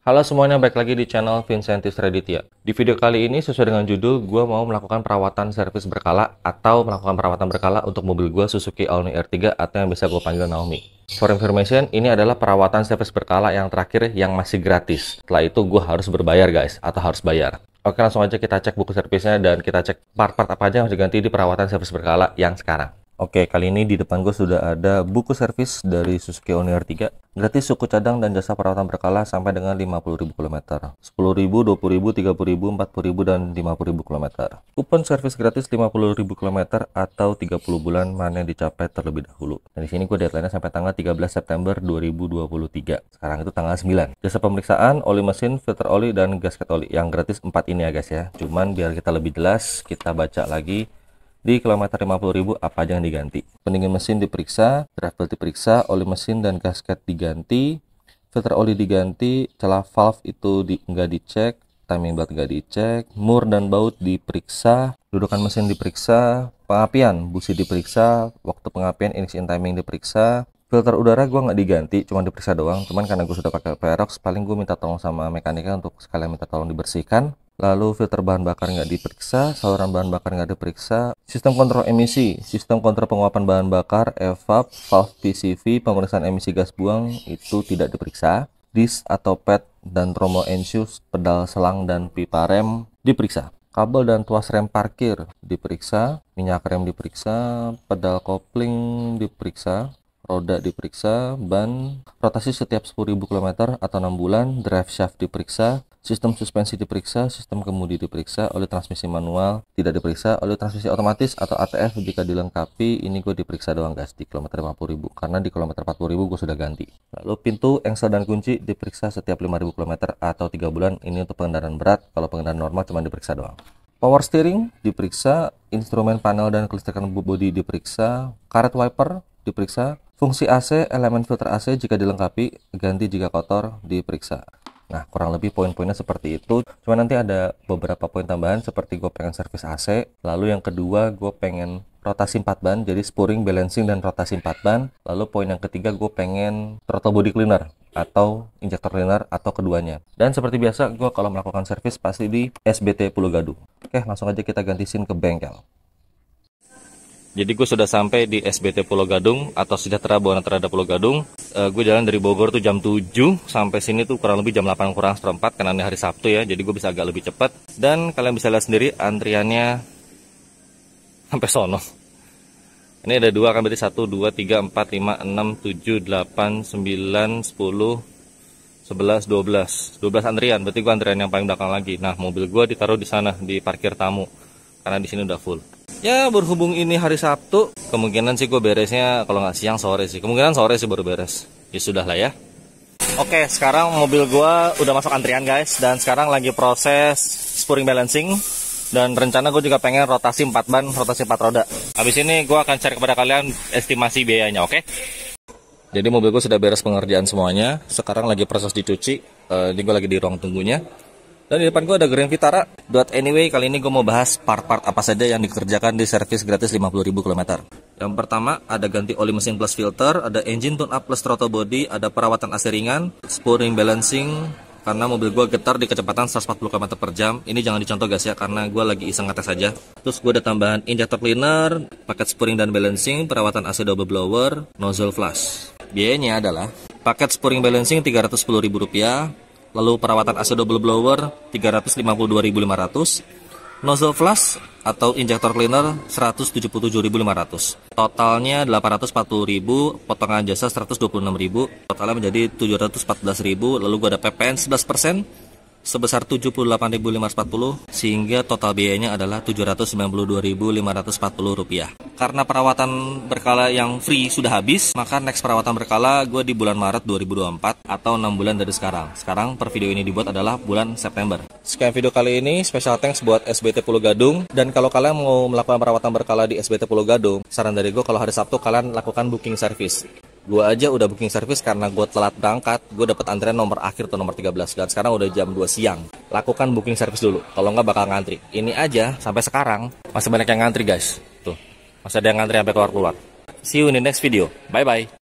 Halo semuanya, balik lagi di channel Vincentius Raditya. Di video kali ini sesuai dengan judul, gue mau melakukan perawatan servis berkala atau melakukan perawatan berkala untuk mobil gue Suzuki All New Ertiga atau yang bisa gue panggil Naomi. For information, ini adalah perawatan servis berkala yang terakhir yang masih gratis. Setelah itu gue harus berbayar guys, atau harus bayar. Oke, langsung aja kita cek buku servisnya dan kita cek part-part apa aja yang harus diganti di perawatan servis berkala yang sekarang. Oke, kali ini di depan gue sudah ada buku servis dari Suzuki All New Ertiga. Gratis suku cadang dan jasa perawatan berkala sampai dengan 50.000 km. 10.000, 20.000, 30.000, 40.000, dan 50.000 km. Kupon servis gratis 50.000 km atau 30 bulan mana yang dicapai terlebih dahulu. Dan di sini gue deadline-nya sampai tanggal 13 September 2023. Sekarang itu tanggal 9. Jasa pemeriksaan, oli mesin, filter oli, dan gasket oli. Yang gratis 4 ini ya guys ya. Cuman biar kita lebih jelas, kita baca lagi. Di kilometer 50.000 apa aja yang diganti? Pendingin mesin diperiksa, travel diperiksa, oli mesin dan gasket diganti, filter oli diganti, celah valve itu nggak dicek, timing belt nggak dicek, mur dan baut diperiksa, dudukan mesin diperiksa, pengapian busi diperiksa, waktu pengapian injection timing diperiksa. Filter udara gue nggak diganti, cuma diperiksa doang. Cuman karena gue sudah pakai Perox, paling gue minta tolong sama mekaniknya untuk sekalian minta tolong dibersihkan. Lalu filter bahan bakar nggak diperiksa, saluran bahan bakar nggak diperiksa, sistem kontrol emisi, sistem kontrol penguapan bahan bakar, evap, valve PCV, pemeriksaan emisi gas buang itu tidak diperiksa, disk atau pad dan trommel ensures, pedal selang dan pipa rem diperiksa, kabel dan tuas rem parkir diperiksa, minyak rem diperiksa, pedal kopling diperiksa, roda diperiksa, ban rotasi setiap 10.000 km atau 6 bulan, drive shaft diperiksa. Sistem suspensi diperiksa, sistem kemudi diperiksa, oli transmisi manual tidak diperiksa, oli transmisi otomatis atau ATF jika dilengkapi. Ini gue diperiksa doang guys di kilometer 50.000 karena di kilometer 40.000 gue sudah ganti. Lalu pintu, engsel dan kunci diperiksa setiap 5.000 km atau 3 bulan. Ini untuk pengendaraan berat, kalau pengendaraan normal cuma diperiksa doang. Power steering diperiksa, instrumen panel dan kelistrikan bodi diperiksa, karet wiper diperiksa, fungsi AC, elemen filter AC jika dilengkapi, ganti jika kotor diperiksa. Nah, kurang lebih poin-poinnya seperti itu. Cuma nanti ada beberapa poin tambahan seperti gue pengen servis AC. Lalu yang kedua gue pengen rotasi 4 ban. Jadi spooring, balancing, dan rotasi 4 ban. Lalu poin yang ketiga gue pengen throttle body cleaner atau injector cleaner atau keduanya. Dan seperti biasa gue kalau melakukan servis pasti di SBT Pulau Gadung. Oke, langsung aja kita ganti SIM ke bengkel. Jadi gue sudah sampai di SBT Pulau Gadung atau Sejahtera Buana Terhadap Pulau Gadung. Gue jalan dari Bogor tuh jam 7 sampai sini tuh kurang lebih jam 8 kurang seperempat, karena ini hari Sabtu ya, jadi gue bisa agak lebih cepat. Dan kalian bisa lihat sendiri antriannya sampai sono. Ini ada 2 kan, berarti 1, 2, 3, 4, 5, 6, 7, 8, 9, 10, 11, 12 antrian, berarti gue antrian yang paling belakang lagi. Nah, mobil gue ditaruh di sana, di parkir tamu, karena di sini udah full. Ya, berhubung ini hari Sabtu, kemungkinan sih gue beresnya kalau nggak siang sore sih. Kemungkinan sore sih baru beres. Ya sudah lah ya. Oke, sekarang mobil gue udah masuk antrian guys. Dan sekarang lagi proses spooring balancing. Dan rencana gue juga pengen rotasi 4 ban, rotasi 4 roda. Habis ini gue akan share kepada kalian estimasi biayanya, oke? Jadi mobil gue sudah beres pengerjaan semuanya. Sekarang lagi proses dicuci. Ini gue lagi di ruang tunggunya. Dan di depan gue ada Grand Vitara. But anyway, kali ini gue mau bahas part-part apa saja yang dikerjakan di servis gratis 50.000 km. Yang pertama, ada ganti oli mesin plus filter, ada engine tune-up plus throttle body, ada perawatan AC ringan, spooring balancing, karena mobil gue getar di kecepatan 140 km per jam. Ini jangan dicontoh guys ya, karena gue lagi iseng ngetes aja. Terus gue ada tambahan injector cleaner, paket spooring dan balancing, perawatan AC double blower, nozzle flush. Biayanya adalah paket spooring balancing Rp310.000, lalu perawatan AC double blower Rp352.500, nozzle flush atau injector cleaner Rp177.500. Totalnya Rp840.000, potongan jasa Rp126.000, totalnya menjadi Rp714.000. Lalu gue ada PPN 11% sebesar Rp78.540, sehingga total biayanya adalah Rp792.540. Karena perawatan berkala yang free sudah habis, maka next perawatan berkala gue di bulan Maret 2024 atau 6 bulan dari sekarang. Sekarang per video ini dibuat adalah bulan September. Sekian video kali ini, special thanks buat SBT Pulau Gadung. Dan kalau kalian mau melakukan perawatan berkala di SBT Pulau Gadung, saran dari gue kalau hari Sabtu kalian lakukan booking service. Gue aja udah booking service karena gue telat berangkat. Gue dapet antrian nomor akhir atau nomor 13. Dan sekarang udah jam 2 siang. Lakukan booking service dulu, kalau nggak bakal ngantri. Ini aja sampai sekarang masih banyak yang ngantri guys. Tuh, masih ada yang ngantri sampai keluar-keluar. See you in the next video. Bye-bye.